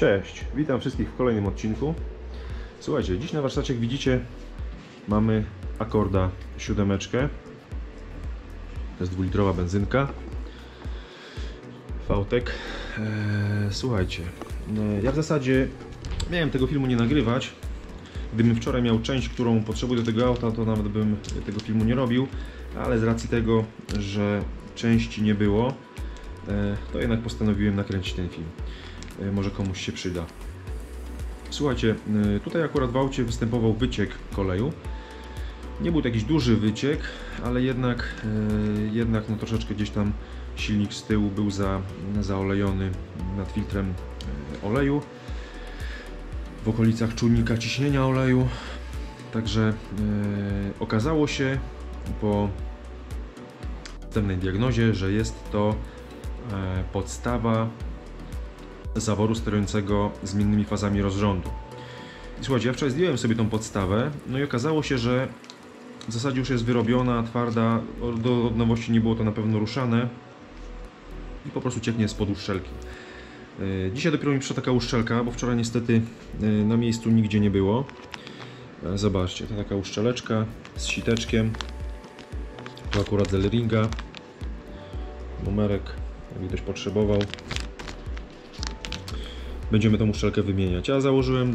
Cześć, witam wszystkich w kolejnym odcinku. Słuchajcie, dziś na warsztacie, jak widzicie, mamy Accorda 7. To jest 2-litrowa benzynka VTEC. Słuchajcie, ja w zasadzie miałem tego filmu nie nagrywać. Gdybym wczoraj miał część, którą potrzebuję do tego auta, to nawet bym tego filmu nie robił, ale z racji tego, że części nie było, to jednak postanowiłem nakręcić ten film. Może komuś się przyda. Słuchajcie, tutaj akurat w aucie występował wyciek oleju. Nie był to jakiś duży wyciek, ale jednak no troszeczkę gdzieś tam silnik z tyłu był zaolejony nad filtrem oleju. W okolicach czujnika ciśnienia oleju. Także okazało się po wstępnej diagnozie, że jest to podstawa zaworu sterującego zmiennymi fazami rozrządu. I słuchajcie, ja wczoraj zdjąłem sobie tą podstawę, no i okazało się, że w zasadzie już jest wyrobiona, twarda, od nowości nie było to na pewno ruszane i po prostu cieknie spod uszczelki. Dzisiaj dopiero mi przyszła taka uszczelka, bo wczoraj niestety na miejscu nigdzie nie było. Zobaczcie, to taka uszczeleczka z siteczkiem, to akurat z L-ringa, numerek, jakby ktoś potrzebował. Będziemy tą uszczelkę wymieniać. Ja założyłem,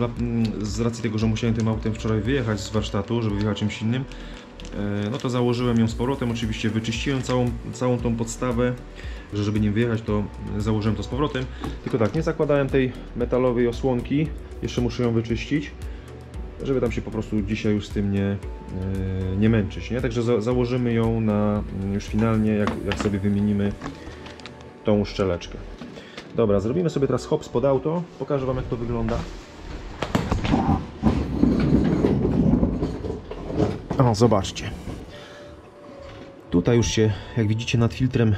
z racji tego, że musiałem tym autem wczoraj wyjechać z warsztatu, żeby wyjechać czymś innym, no to założyłem ją z powrotem. Oczywiście wyczyściłem całą tą podstawę, żeby nie wyjechać, to założyłem to z powrotem. Tylko tak, nie zakładałem tej metalowej osłonki, jeszcze muszę ją wyczyścić, żeby tam się po prostu dzisiaj już z tym nie męczyć. Nie? Także założymy ją na już finalnie, jak sobie wymienimy tą uszczeleczkę. Dobra, zrobimy sobie teraz hops pod auto, pokażę wam, jak to wygląda. O, zobaczcie. Tutaj już się, jak widzicie, nad filtrem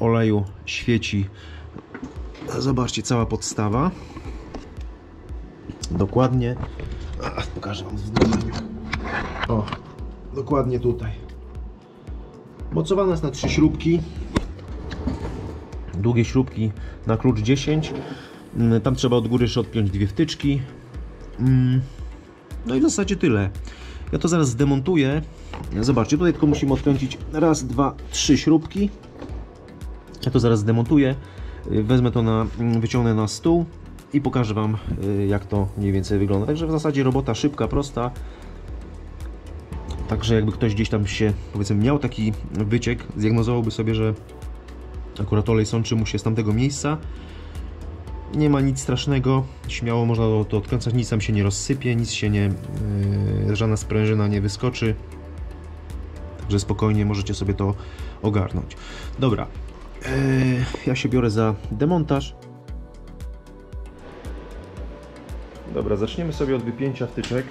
oleju świeci. Zobaczcie, cała podstawa. Dokładnie. Pokażę wam zdjęcie. O, dokładnie tutaj. Mocowana jest na 3 śrubki. Długie śrubki na klucz 10, tam trzeba od góry jeszcze odpiąć 2 wtyczki, no i w zasadzie tyle. Ja to zaraz zdemontuję. Zobaczcie, tutaj tylko musimy odkręcić raz, dwa, 3 śrubki. Ja to zaraz zdemontuję, wezmę to wyciągnę na stół i pokażę wam, jak to mniej więcej wygląda. Także w zasadzie robota szybka, prosta. Także jakby ktoś gdzieś tam się, powiedzmy, miał taki wyciek, zdiagnozowałby sobie, że akurat olej sączy mu się z tamtego miejsca. Nie ma nic strasznego, śmiało można to odkręcać, nic tam się nie rozsypie, nic się nie, żadna sprężyna nie wyskoczy. Także spokojnie możecie sobie to ogarnąć. Dobra, ja się biorę za demontaż. Dobra, zaczniemy sobie od wypięcia wtyczek.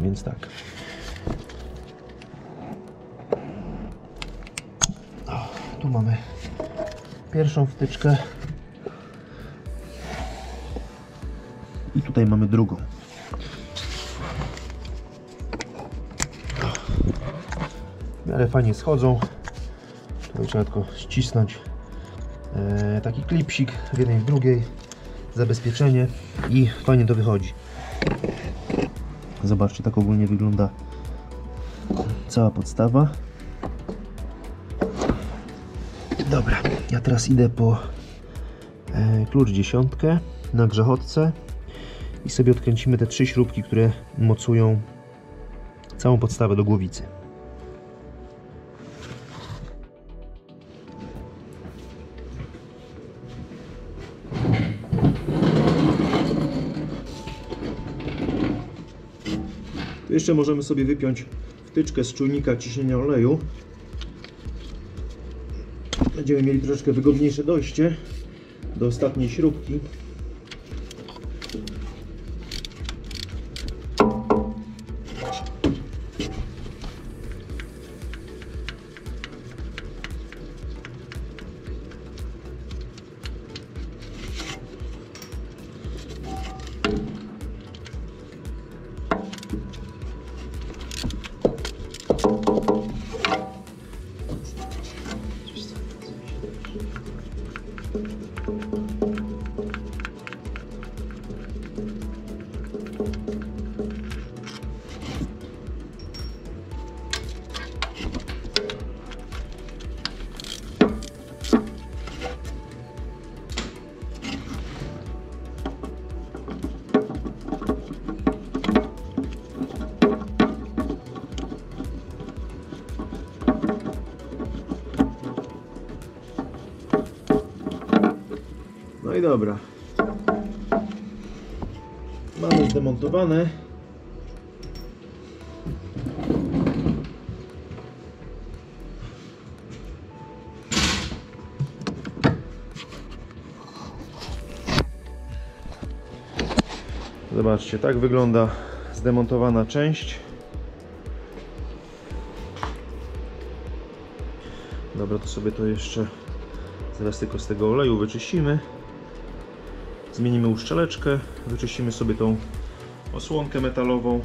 Więc tak. O, tu mamy pierwszą wtyczkę. I tutaj mamy drugą. W miarę fajnie schodzą. Tu trzeba tylko ścisnąć taki klipsik w jednej, w drugiej. Zabezpieczenie. I fajnie to wychodzi. Zobaczcie, tak ogólnie wygląda cała podstawa. Dobra, ja teraz idę po klucz 10 na grzechotce i sobie odkręcimy te 3 śrubki, które mocują całą podstawę do głowicy. Jeszcze możemy sobie wypiąć wtyczkę z czujnika ciśnienia oleju. Będziemy mieli troszeczkę wygodniejsze dojście do ostatniej śrubki. No i dobra. Mamy zdemontowane. Zobaczcie, tak wygląda zdemontowana część. Dobra, to sobie to jeszcze zaraz tylko z tego oleju wyczyścimy. Zmienimy uszczeleczkę, wyczyścimy sobie tą osłonkę metalową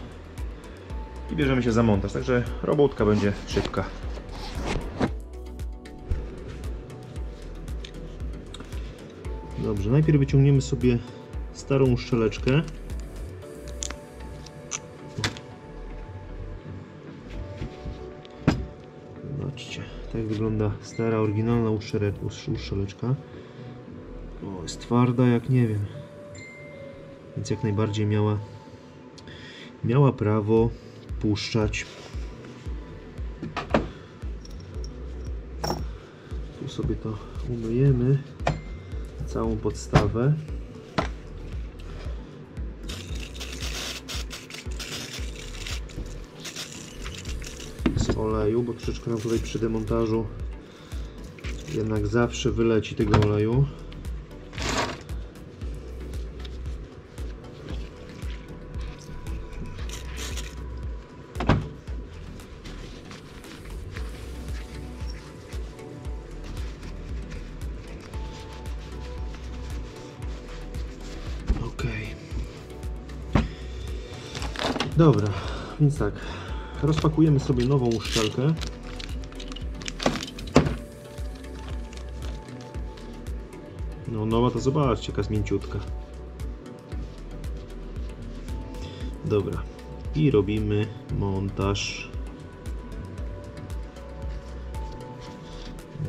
i bierzemy się za montaż, także robótka będzie szybka. Dobrze, najpierw wyciągniemy sobie starą uszczeleczkę. Zobaczcie, tak wygląda stara, oryginalna uszczeleczka. O, jest twarda jak nie wiem, więc jak najbardziej miała prawo puszczać. Tu sobie to umyjemy, całą podstawę. Z oleju, bo troszeczkę nam tutaj przy demontażu jednak zawsze wyleci tego oleju. Dobra, więc tak, rozpakujemy sobie nową uszczelkę. No nowa to zobaczcie, jaka jest mięciutka. Dobra, i robimy montaż.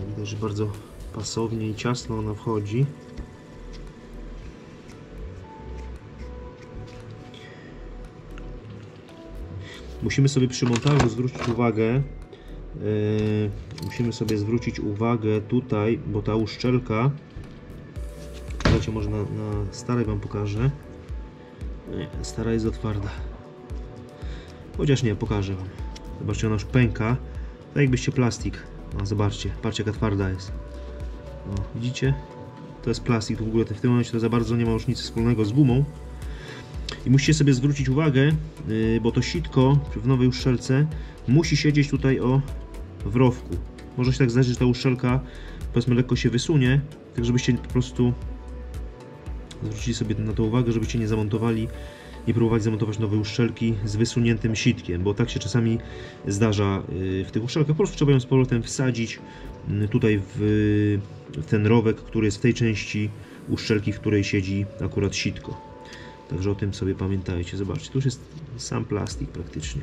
Widać, że bardzo pasownie i ciasno ona wchodzi. Musimy sobie przy montażu zwrócić uwagę, tutaj, bo ta uszczelka, słuchajcie, może na starej wam pokażę. Nie, stara jest za twarda. Chociaż nie, pokażę wam. Zobaczcie, ona już pęka. Tak jakbyście plastik. No, zobaczcie, patrzcie jaka twarda jest. No, widzicie? To jest plastik, to w ogóle w tym momencie to za bardzo nie ma już nic wspólnego z gumą. I musicie sobie zwrócić uwagę, bo to sitko w nowej uszczelce musi siedzieć tutaj o wrowku. Może się tak zdarzyć, że ta uszczelka powiedzmy lekko się wysunie, tak żebyście po prostu zwrócili sobie na to uwagę, żebyście nie zamontowali, nie próbowali zamontować nowej uszczelki z wysuniętym sitkiem, bo tak się czasami zdarza w tych uszczelkach. Po prostu trzeba ją z powrotem wsadzić tutaj w ten rowek, który jest w tej części uszczelki, w której siedzi akurat sitko. Także o tym sobie pamiętajcie. Zobaczcie, tu już jest sam plastik praktycznie.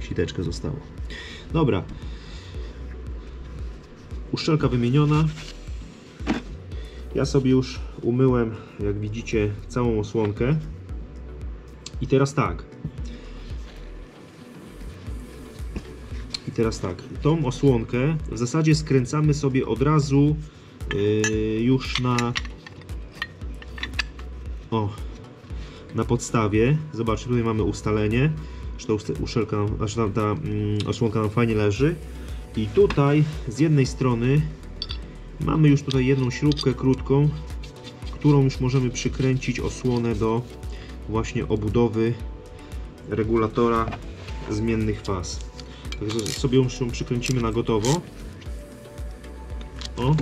Siteczka została. Dobra. Uszczelka wymieniona. Ja sobie już umyłem, jak widzicie, całą osłonkę. I teraz tak. Tą osłonkę w zasadzie skręcamy sobie od razu już na... Na podstawie, zobaczcie, tutaj mamy ustalenie, że ta osłonka nam fajnie leży. I tutaj z jednej strony mamy już tutaj jedną śrubkę krótką, którą już możemy przykręcić osłonę do właśnie obudowy regulatora zmiennych faz. Także sobie już ją przykręcimy na gotowo. O.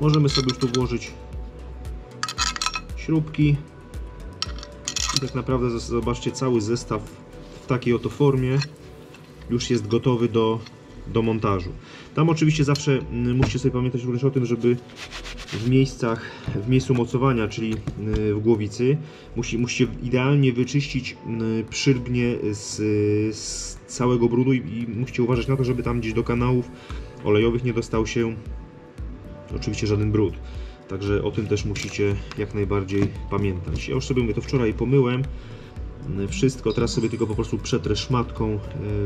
Możemy sobie już tu włożyć śrubki i tak naprawdę zobaczcie, cały zestaw w takiej oto formie już jest gotowy do montażu. Tam oczywiście zawsze musicie sobie pamiętać również o tym, żeby w miejscu mocowania, czyli w głowicy, musicie idealnie wyczyścić przyrbnie z całego brudu i musicie uważać na to, żeby tam gdzieś do kanałów olejowych nie dostał się oczywiście żaden brud, także o tym też musicie jak najbardziej pamiętać. Ja już sobie to wczoraj pomyłem, wszystko. Teraz sobie tylko po prostu przetrę szmatką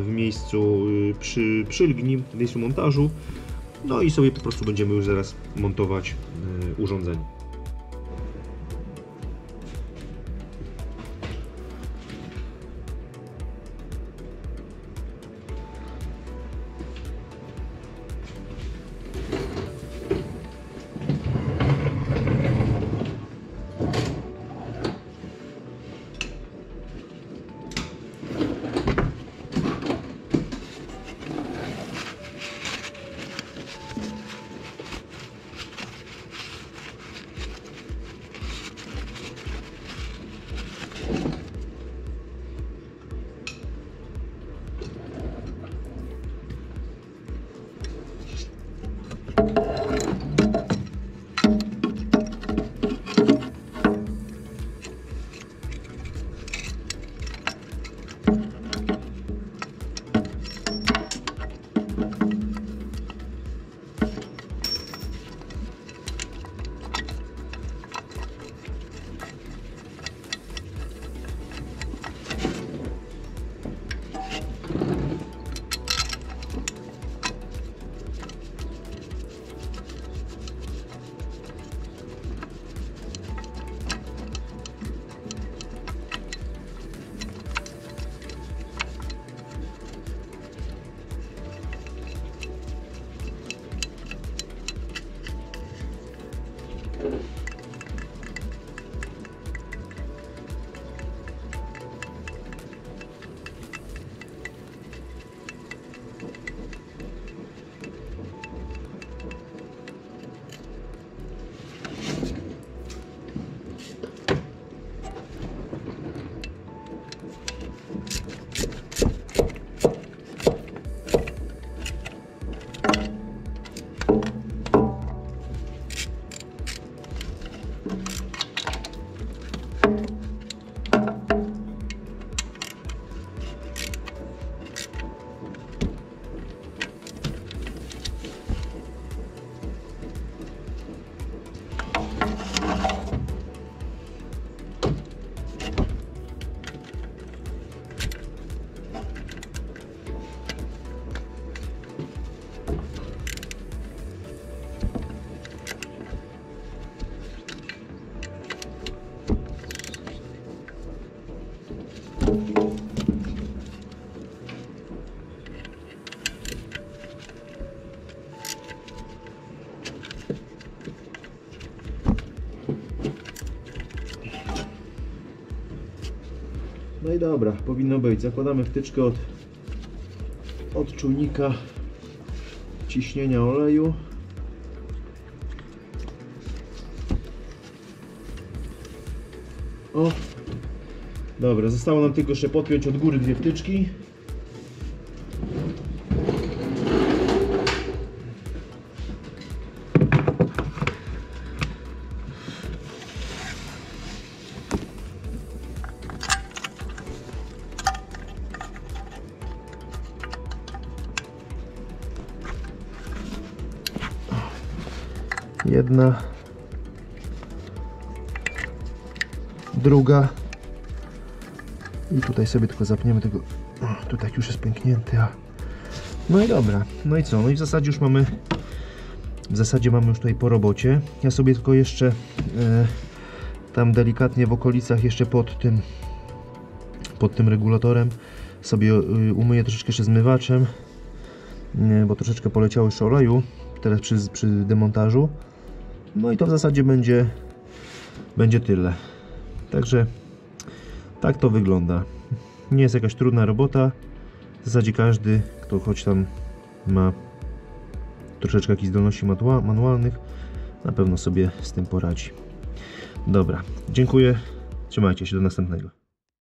w miejscu przylgni, w miejscu montażu. No i sobie po prostu będziemy już zaraz montować urządzenie. No i dobra, powinno być. Zakładamy wtyczkę od czujnika ciśnienia oleju. O! Dobra, zostało nam tylko jeszcze podpiąć od góry dwie wtyczki. Jedna, druga i tutaj sobie tylko zapniemy tego, tutaj już jest pęknięty, no i dobra, no i co, no i w zasadzie mamy już tutaj po robocie. Ja sobie tylko jeszcze tam delikatnie w okolicach, jeszcze pod tym regulatorem sobie umyję troszeczkę jeszcze zmywaczem, bo troszeczkę poleciało jeszcze oleju teraz przy demontażu. No i to w zasadzie będzie tyle. Także tak to wygląda. Nie jest jakaś trudna robota. W zasadzie każdy, kto choć tam ma troszeczkę jakichś zdolności manualnych, na pewno sobie z tym poradzi. Dobra, dziękuję. Trzymajcie się, do następnego.